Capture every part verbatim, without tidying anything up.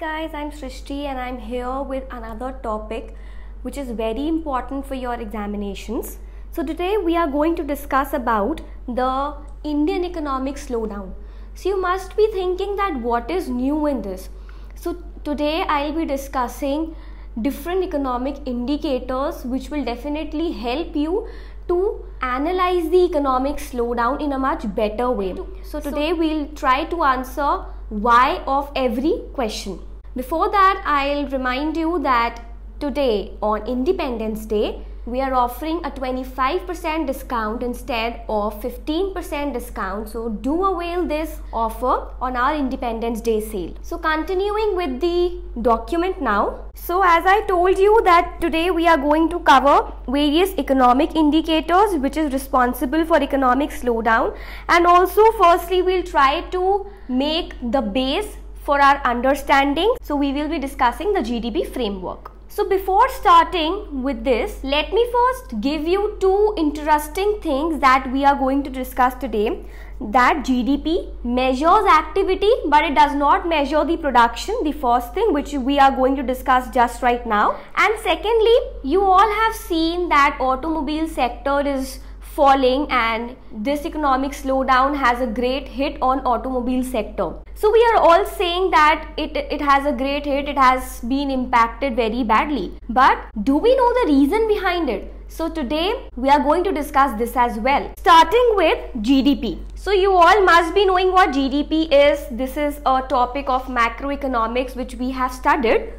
guys, I'm Srishti and I'm here with another topic which is very important for your examinations. So today we are going to discuss about the Indian economic slowdown. So you must be thinking that what is new in this. So today I'll be discussing different economic indicators which will definitely help you to analyze the economic slowdown in a much better way. So today we'll try to answer why of every question. Before that, I'll remind you that today on Independence Day, we are offering a twenty-five percent discount instead of fifteen percent discount. So do avail this offer on our Independence Day sale. So continuing with the document now. So as I told you that today we are going to cover various economic indicators which is responsible for economic slowdown, and also firstly we'll try to make the base for our understanding. So we will be discussing the G D P framework. So before starting with this, let me first give you two interesting things that we are going to discuss today. That G D P measures activity, but it does not measure the production, the first thing which we are going to discuss just right now. And secondly, you all have seen that automobile sector is falling and this economic slowdown has a great hit on automobile sector. So we are all saying that it, it has a great hit, it has been impacted very badly. But do we know the reason behind it? So today we are going to discuss this as well. Starting with G D P. So you all must be knowing what G D P is. This is a topic of macroeconomics which we have studied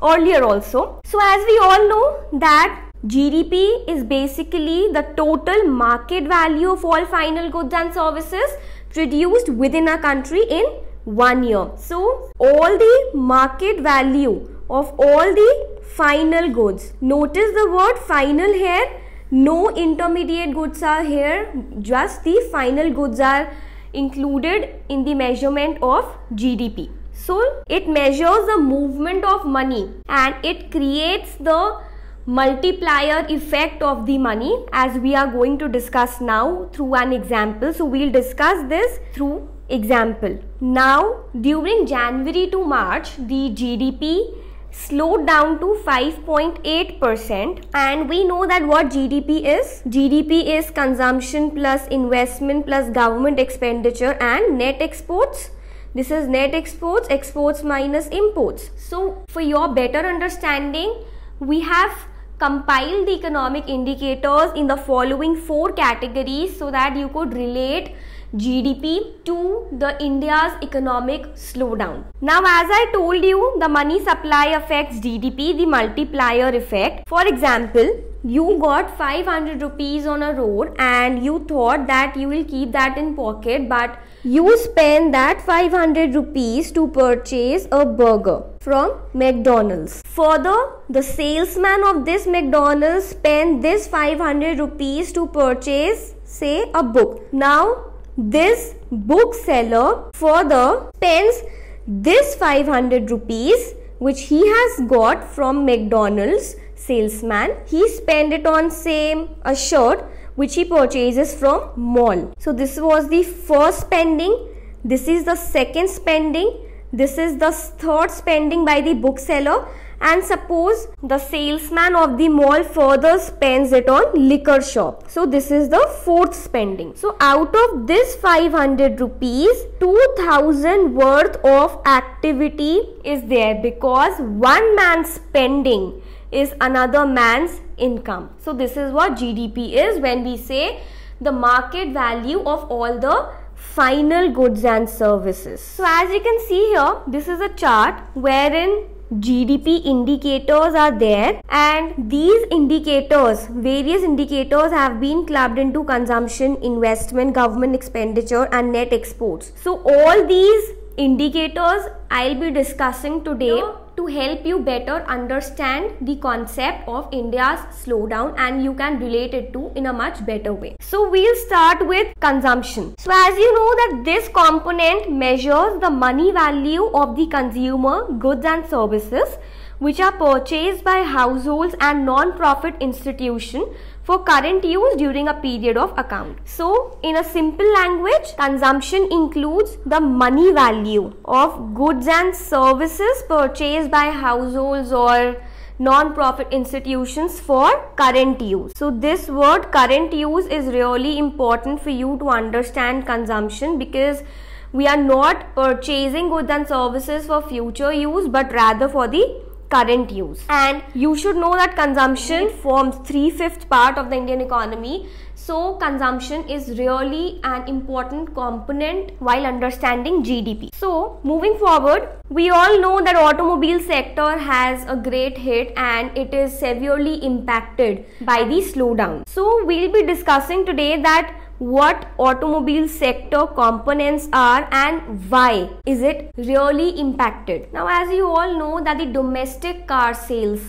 earlier also. So as we all know that G D P is basically the total market value of all final goods and services produced within a country in one year. So all the market value of all the final goods. Notice the word final here. No intermediate goods are here. Just the final goods are included in the measurement of G D P. So it measures the movement of money and it creates the multiplier effect of the money, as we are going to discuss now through an example. So we'll discuss this through example. Now during January to March, the G D P slowed down to five point eight percent, and we know that what G D P is. G D P is consumption plus investment plus government expenditure and net exports. This is net exports, exports minus imports. So for your better understanding, we have compiled the economic indicators in the following four categories so that you could relate G D P to the India's economic slowdown. Now, as I told you, the money supply affects G D P, the multiplier effect. For example, you got five hundred rupees on a road and you thought that you will keep that in pocket, but you spend that five hundred rupees to purchase a burger from McDonald's. Further, the salesman of this McDonald's spent this five hundred rupees to purchase, say, a book. Now, this bookseller further spends this five hundred rupees which he has got from McDonald's salesman. He spent it on, say, a shirt which he purchases from mall. So this was the first spending, this is the second spending, this is the third spending by the bookseller. And suppose the salesman of the mall further spends it on liquor shop. So this is the fourth spending. So out of this five hundred rupees, two thousand worth of activity is there, because one man's spending is another man's income. So this is what G D P is when we say the market value of all the final goods and services. So as you can see here, this is a chart wherein G D P indicators are there, and these indicators, various indicators have been clubbed into consumption, investment, government expenditure and net exports. So all these indicators I'll be discussing today to help you better understand the concept of India's slowdown, and you can relate it to in a much better way. So we'll start with consumption. So as you know that this component measures the money value of the consumer goods and services which are purchased by households and non-profit institutions for current use during a period of account. So, in a simple language, consumption includes the money value of goods and services purchased by households or non-profit institutions for current use. So this word current use is really important for you to understand consumption, because we are not purchasing goods and services for future use but rather for the current use. And you should know that consumption forms three-fifths part of the Indian economy. So consumption is really an important component while understanding G D P. So moving forward, we all know that automobile sector has a great hit and it is severely impacted by the slowdown. So we'll be discussing today that what automobile sector components are and why is it really impacted. Now, as you all know that the domestic car sales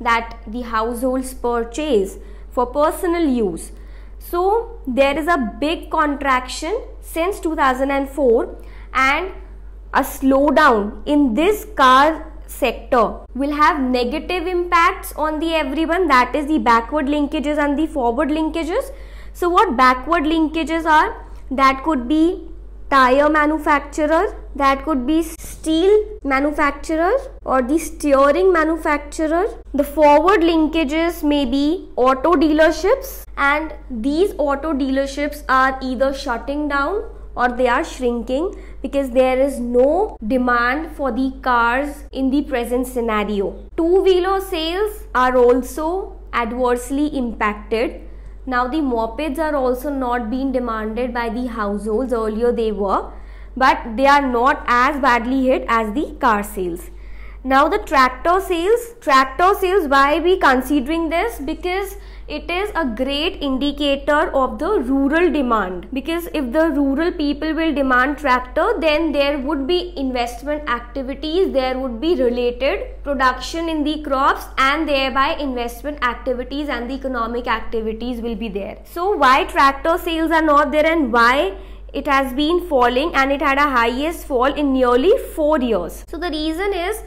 that the households purchase for personal use, so there is a big contraction since two thousand four, and a slowdown in this car sector will have negative impacts on the everyone, that is the backward linkages and the forward linkages. So what backward linkages are? That could be tire manufacturers, that could be steel manufacturers or the steering manufacturers. The forward linkages may be auto dealerships, and these auto dealerships are either shutting down or they are shrinking because there is no demand for the cars in the present scenario. Two-wheeler sales are also adversely impacted. Now the mopeds are also not being demanded by the households, earlier they were, but they are not as badly hit as the car sales. Now the tractor sales, tractor sales, why are we considering this? Because it is a great indicator of the rural demand, because if the rural people will demand tractor, then there would be investment activities, there would be related production in the crops, and thereby investment activities and the economic activities will be there. So why tractor sales are not there and why it has been falling, and it had a highest fall in nearly four years. So the reason is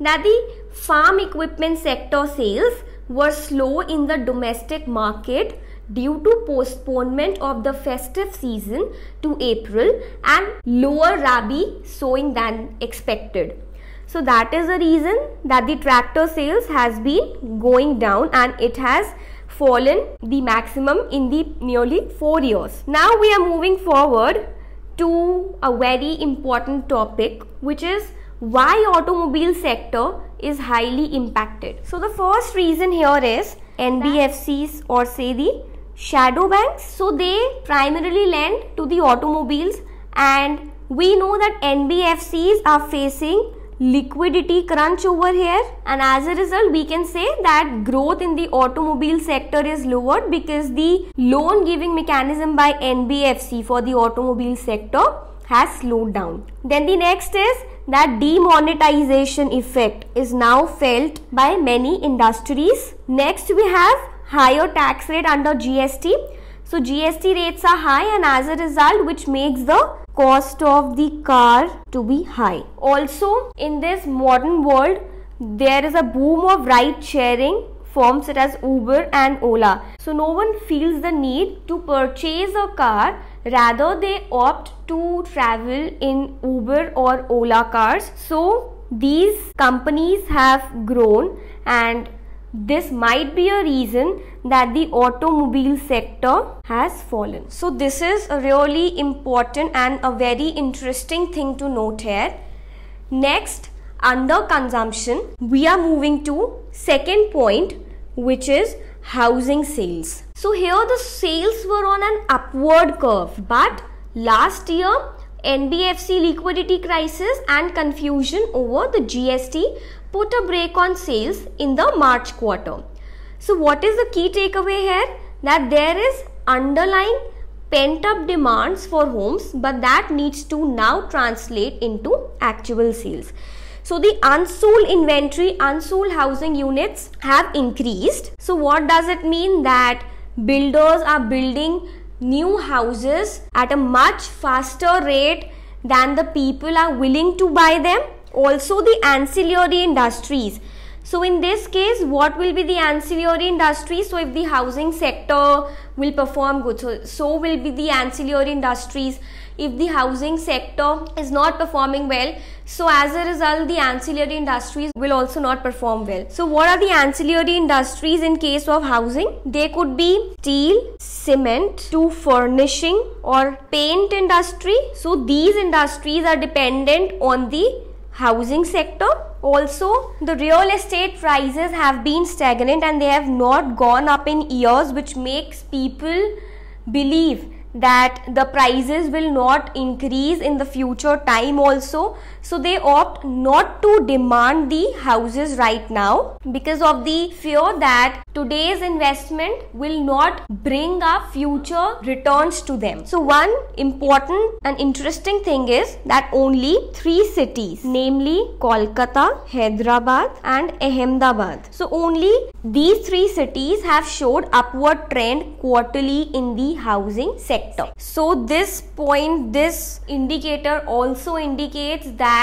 that the farm equipment sector sales were slow in the domestic market due to postponement of the festive season to April and lower rabi sowing than expected. So that is the reason that the tractor sales has been going down, and it has fallen the maximum in the nearly four years. Now we are moving forward to a very important topic, which is why automobile sector is highly impacted. So the first reason here is N B F Cs, or say the shadow banks. So they primarily lend to the automobiles, and we know that N B F Cs are facing liquidity crunch over here, and as a result we can say that growth in the automobile sector is lowered because the loan giving mechanism by N B F C for the automobile sector has slowed down. Then the next is that demonetization effect is now felt by many industries. Next we have higher tax rate under G S T. So G S T rates are high, and as a result which makes the cost of the car to be high. Also in this modern world there is a boom of ride sharing firms such as Uber and Ola. So no one feels the need to purchase a car, rather they opt to travel in Uber or Ola cars. So these companies have grown, and this might be a reason that the automobile sector has fallen. So this is a really important and a very interesting thing to note here. Next, under consumption, we are moving to second point, which is housing sales. So here the sales were on an upward curve, but last year N B F C liquidity crisis and confusion over the G S T put a brake on sales in the March quarter. So what is the key takeaway here? That there is underlying pent-up demands for homes, but that needs to now translate into actual sales. So the unsold inventory, unsold housing units have increased. So what does it mean? That builders are building new houses at a much faster rate than the people are willing to buy them. Also the ancillary industries. So in this case, what will be the ancillary industry? So if the housing sector will perform good, so, so will be the ancillary industries. If the housing sector is not performing well, so as a result, the ancillary industries will also not perform well. So what are the ancillary industries in case of housing? They could be steel, cement, to furnishing or paint industry. So these industries are dependent on the housing sector. Also, the real estate prices have been stagnant and they have not gone up in years, which makes people believe that the prices will not increase in the future time also. So they opt not to demand the houses right now because of the fear that today's investment will not bring up future returns to them. So one important and interesting thing is that only three cities, namely Kolkata, Hyderabad and Ahmedabad. So only these three cities have showed upward trend quarterly in the housing sector. So this point, this indicator also indicates that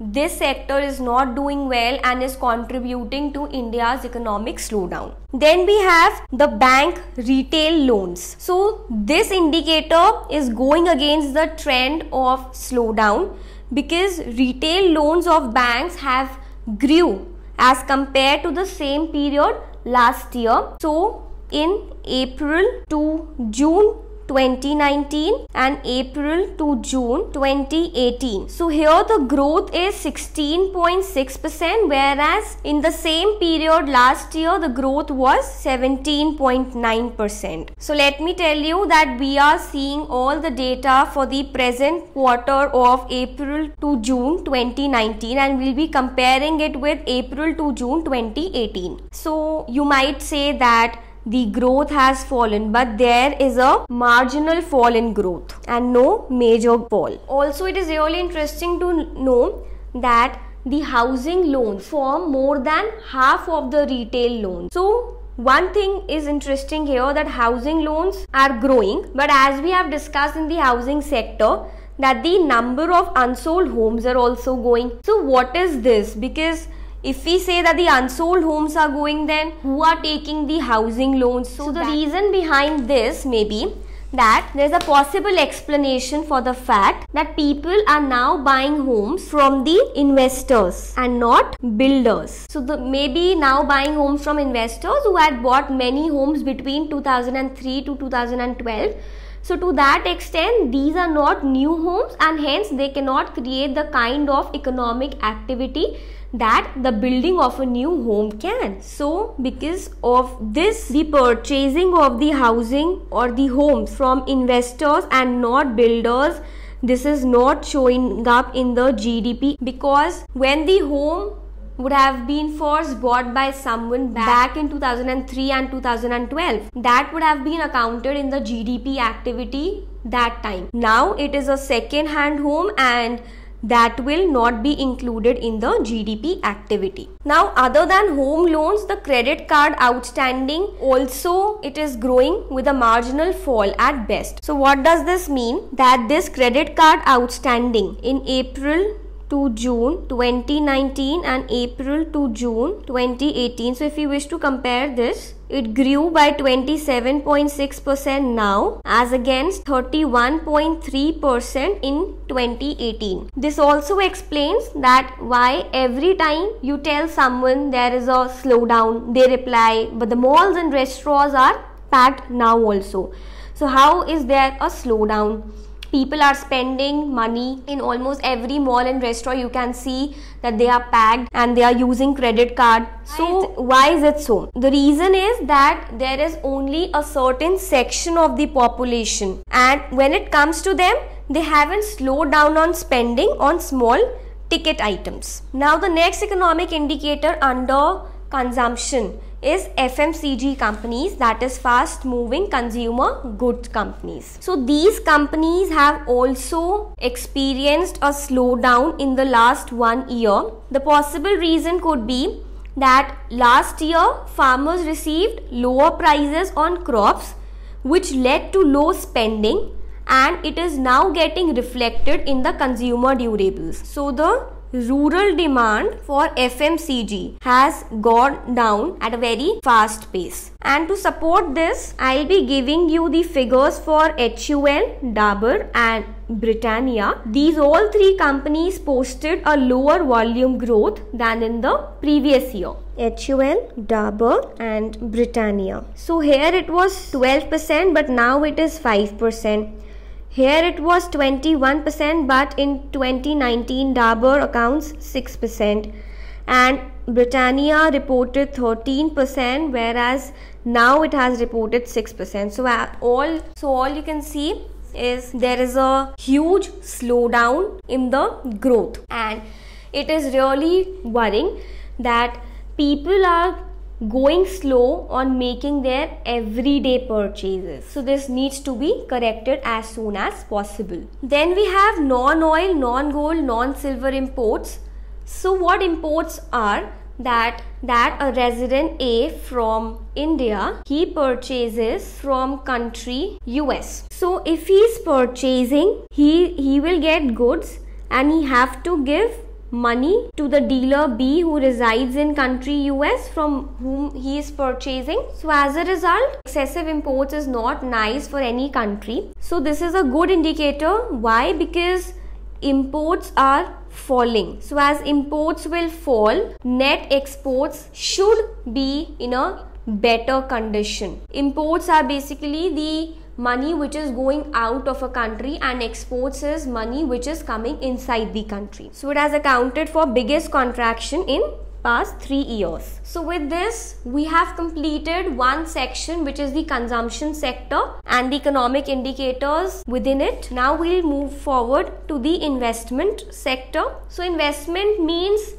this sector is not doing well and is contributing to India's economic slowdown. Then we have the bank retail loans. So this indicator is going against the trend of slowdown because retail loans of banks have grew as compared to the same period last year. So in April to June twenty nineteen and April to June twenty eighteen. So here the growth is sixteen point six percent, whereas in the same period last year the growth was seventeen point nine percent. So let me tell you that we are seeing all the data for the present quarter of April to June twenty nineteen and we'll be comparing it with April to June twenty eighteen. So you might say that the growth has fallen, but there is a marginal fall in growth and no major fall. Also, it is really interesting to know that the housing loans form more than half of the retail loans. So one thing is interesting here that housing loans are growing, but as we have discussed in the housing sector, that the number of unsold homes are also going. So what is this? Because if we say that the unsold homes are going, then who are taking the housing loans? So, so the reason behind this may be that there is a possible explanation for the fact that people are now buying homes from the investors and not builders. So the maybe now buying homes from investors who had bought many homes between two thousand three to two thousand twelve. So to that extent, these are not new homes and hence they cannot create the kind of economic activity that the building of a new home can. So because of this, the purchasing of the housing or the homes from investors and not builders, this is not showing up in the G D P, because when the home would have been first bought by someone back in two thousand three and two thousand twelve, that would have been accounted in the G D P activity that time. Now it is a second hand home and that will not be included in the G D P activity. Now, other than home loans, the credit card outstanding also it is growing with a marginal fall at best. So what does this mean? That this credit card outstanding in April to June twenty nineteen and April to June twenty eighteen. So if you wish to compare this, it grew by twenty-seven point six percent now as against thirty-one point three percent in twenty eighteen. This also explains that why every time you tell someone there is a slowdown, they reply, but the malls and restaurants are packed now also. So how is there a slowdown? People are spending money in almost every mall and restaurant. You can see that they are packed and they are using credit card. So why is it so? The reason is that there is only a certain section of the population, and when it comes to them, they haven't slowed down on spending on small ticket items. Now the next economic indicator under consumption is F M C G companies, that is fast moving consumer goods companies. So these companies have also experienced a slowdown in the last one year. The possible reason could be that last year farmers received lower prices on crops, which led to low spending, and it is now getting reflected in the consumer durables. So the rural demand for F M C G has gone down at a very fast pace. And to support this, I'll be giving you the figures for H U L, Dabur and Britannia. These all three companies posted a lower volume growth than in the previous year. H U L, Dabur and Britannia. So here it was twelve percent but now it is five percent. Here it was twenty-one percent but in twenty nineteen Dabur accounts six percent and Britannia reported thirteen percent whereas now it has reported six percent. So all, so all you can see is there is a huge slowdown in the growth, and it is really worrying that people are going slow on making their everyday purchases. So this needs to be corrected as soon as possible. Then we have non-oil, non-gold, non-silver imports. So what imports are that that a resident A from India, he purchases from country U S. So if he is purchasing, he, he will get goods and he have to give money to the dealer B who resides in country U S from whom he is purchasing. So as a result, excessive imports is not nice for any country. So this is a good indicator. Why? Because imports are falling. So as imports will fall, net exports should be in a better condition. Imports are basically the money which is going out of a country and exports is money which is coming inside the country. So it has accounted for biggest contraction in past three years. So with this, we have completed one section which is the consumption sector and the economic indicators within it. Now we'll move forward to the investment sector. So investment means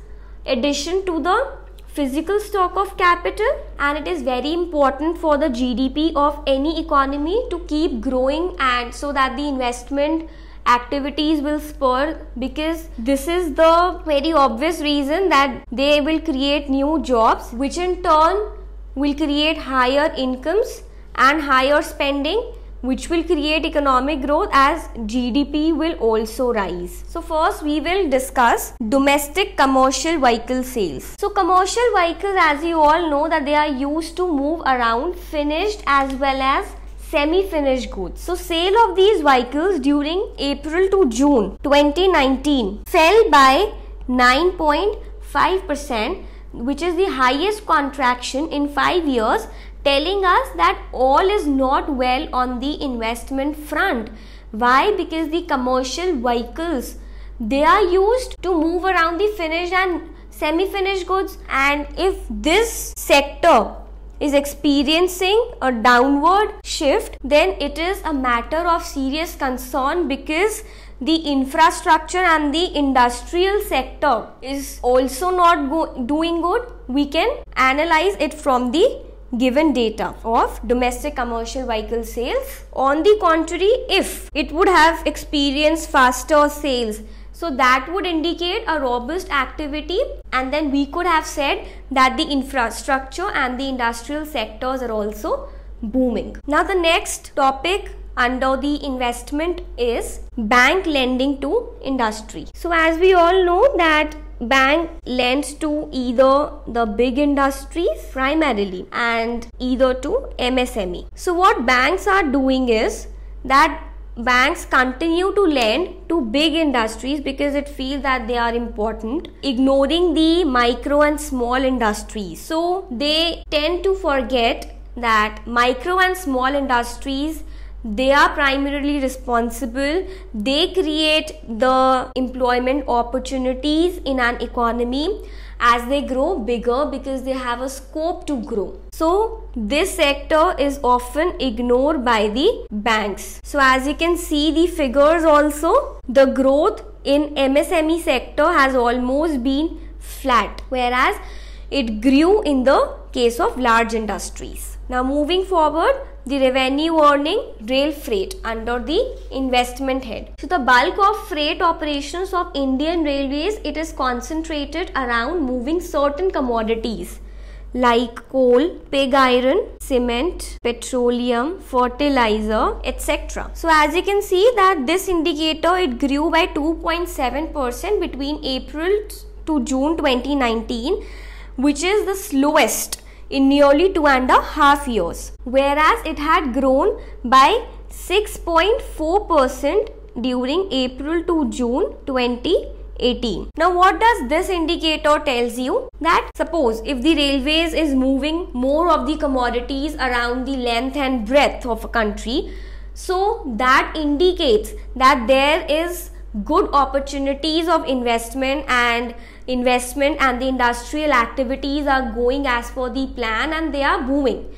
addition to the physical stock of capital, and it is very important for the G D P of any economy to keep growing, and so that the investment activities will spur, because this is the very obvious reason that they will create new jobs which in turn will create higher incomes and higher spending, which will create economic growth as G D P will also rise. So first we will discuss domestic commercial vehicle sales. So commercial vehicles, as you all know, that they are used to move around finished as well as semi-finished goods. So sale of these vehicles during April to June twenty nineteen fell by nine point five percent, which is the highest contraction in five years, telling us that all is not well on the investment front. Why? Because the commercial vehicles, they are used to move around the finished and semi-finished goods, and if this sector is experiencing a downward shift, then it is a matter of serious concern, because the infrastructure and the industrial sector is also not go doing good. We can analyze it from the given data of domestic commercial vehicle sales. On the contrary, if it would have experienced faster sales, so that would indicate a robust activity, and then we could have said that the infrastructure and the industrial sectors are also booming. Now the next topic under the investment is bank lending to industry. So as we all know that bank lends to either the big industries primarily and either to M S M E. So what banks are doing is that banks continue to lend to big industries because it feels that they are important, ignoring the micro and small industries. So they tend to forget that micro and small industries, they are primarily responsible, they create the employment opportunities in an economy as they grow bigger, because they have a scope to grow. So this sector is often ignored by the banks. So as you can see the figures also, the growth in M S M E sector has almost been flat, whereas it grew in the case of large industries. Now moving forward, the revenue earning rail freight under the investment head. So the bulk of freight operations of Indian Railways, it is concentrated around moving certain commodities like coal, pig iron, cement, petroleum, fertilizer, et cetera. So as you can see that this indicator, it grew by two point seven percent between April to June twenty nineteen, which is the slowest in nearly two and a half years, whereas it had grown by six point four percent during April to June twenty eighteen. Now what does this indicator tells you? That suppose if the railways is moving more of the commodities around the length and breadth of a country, so that indicates that there is good opportunities of investment and investment and the industrial activities are going as per the plan and they are booming.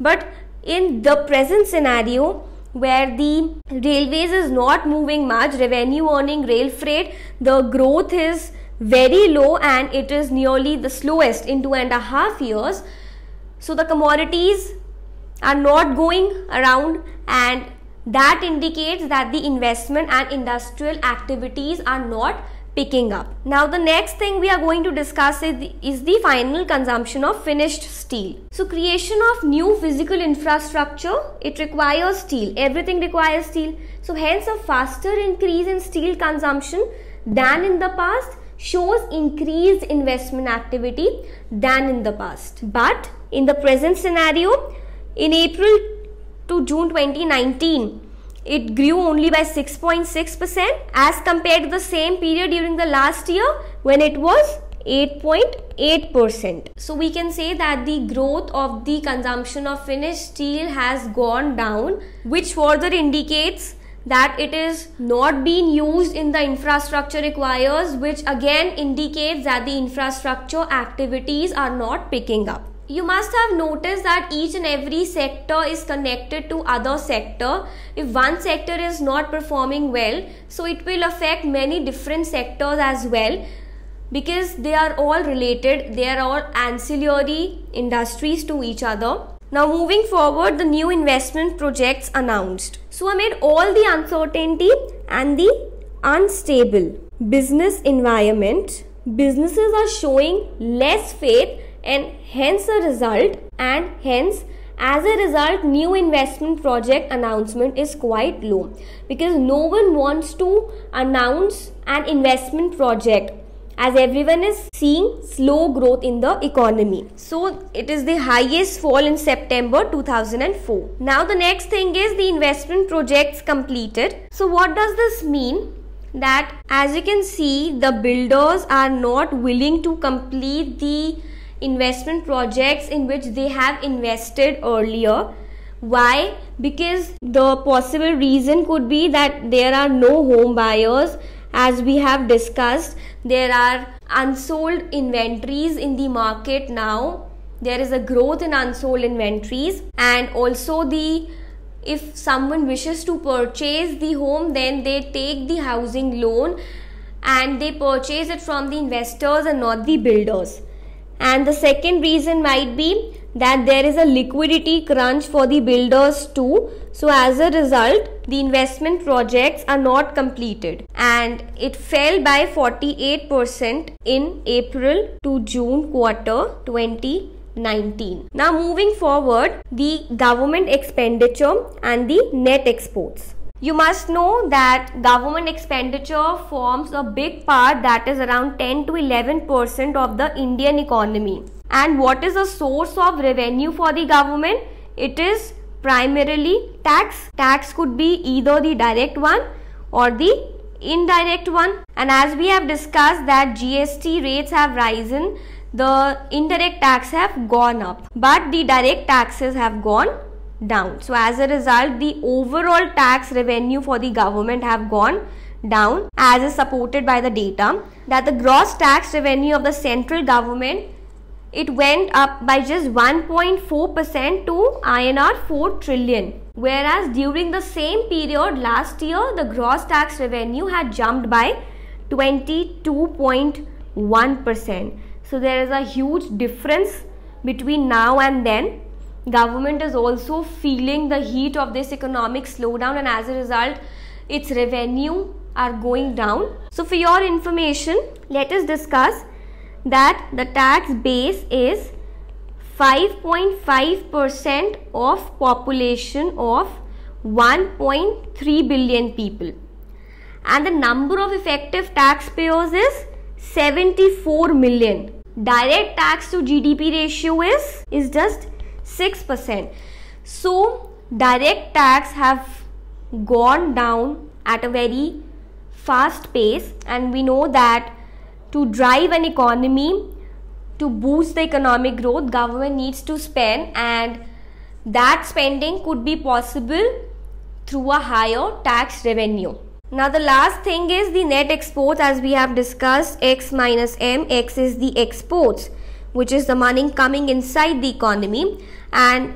But in the present scenario, where the railways is not moving much, revenue earning rail freight, the growth is very low and it is nearly the slowest in two and a half years. So the commodities are not going around, and that indicates that the investment and industrial activities are not picking up. Now the next thing we are going to discuss is the final consumption of finished steel. So creation of new physical infrastructure, it requires steel. Everything requires steel. So hence a faster increase in steel consumption than in the past shows increased investment activity than in the past. But in the present scenario, in April to June twenty nineteen, it grew only by six point six percent as compared to the same period during the last year when it was eight point eight percent. So we can say that the growth of the consumption of finished steel has gone down, which further indicates that it is not being used in the infrastructure requires, which again indicates that the infrastructure activities are not picking up. You must have noticed that each and every sector is connected to other sector. If one sector is not performing well, so it will affect many different sectors as well, because they are all related, they are all ancillary industries to each other. Now moving forward, the new investment projects announced. So amid all the uncertainty and the unstable business environment, businesses are showing less faith, and hence a result and hence as a result new investment project announcement is quite low, because no one wants to announce an investment project as everyone is seeing slow growth in the economy. So it is the highest fall in September two thousand four. Now the next thing is the investment projects completed. So what does this mean? That as you can see, the builders are not willing to complete the investment projects in which they have invested earlier. Why? Because the possible reason could be that there are no home buyers. As we have discussed, there are unsold inventories in the market now. There is a growth in unsold inventories, and also the if someone wishes to purchase the home, then they take the housing loan and they purchase it from the investors and not the builders. And the second reason might be that there is a liquidity crunch for the builders too. So as a result, the investment projects are not completed, and it fell by forty-eight percent in April to June quarter twenty nineteen. Now moving forward, the government expenditure and the net exports. You must know that government expenditure forms a big part, that is around ten to eleven percent of the Indian economy. And what is the source of revenue for the government? It is primarily tax. Tax could be either the direct one or the indirect one. And as we have discussed that G S T rates have risen, the indirect tax have gone up, but the direct taxes have gone up down. So as a result, the overall tax revenue for the government have gone down, as is supported by the data that the gross tax revenue of the central government, it went up by just one point four percent to I N R four trillion, whereas during the same period last year, the gross tax revenue had jumped by twenty-two point one percent. So there is a huge difference between now and then. Government is also feeling the heat of this economic slowdown, and as a result, its revenue are going down. So for your information, let us discuss that the tax base is five point five percent of population of one point three billion people, and the number of effective taxpayers is seventy-four million. Direct tax to G D P ratio is, is just six percent. So direct tax have gone down at a very fast pace, and we know that to drive an economy, to boost the economic growth, government needs to spend, and that spending could be possible through a higher tax revenue. Now the last thing is the net exports, as we have discussed, X minus M. X is the exports, which is the money coming inside the economy, and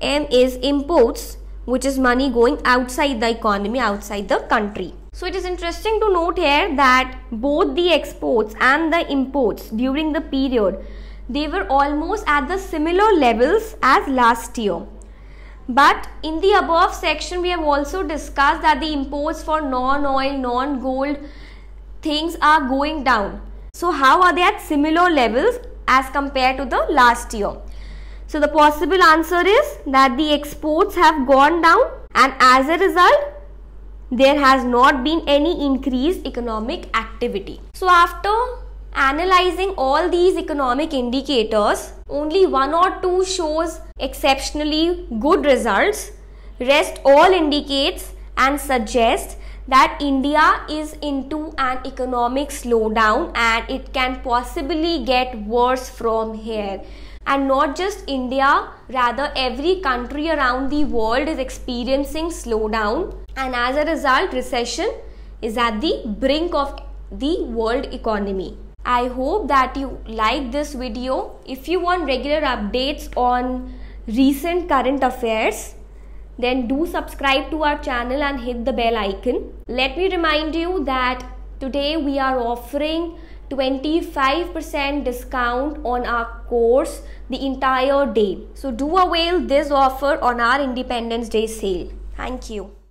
M is imports, which is money going outside the economy, outside the country. So it is interesting to note here that both the exports and the imports during the period, they were almost at the similar levels as last year. But in the above section, we have also discussed that the imports for non-oil, non-gold things are going down. So how are they at similar levels as compared to the last year? So the possible answer is that the exports have gone down, and as a result, there has not been any increased economic activity. So after analyzing all these economic indicators, only one or two shows exceptionally good results. Rest all indicates and suggests that India is into an economic slowdown, and it can possibly get worse from here. And not just India, rather every country around the world is experiencing slowdown, and as a result, recession is at the brink of the world economy. I hope that you like this video. If you want regular updates on recent current affairs, then do subscribe to our channel and hit the bell icon. Let me remind you that today we are offering twenty-five percent discount on our course the entire day. So do avail this offer on our Independence Day sale. Thank you.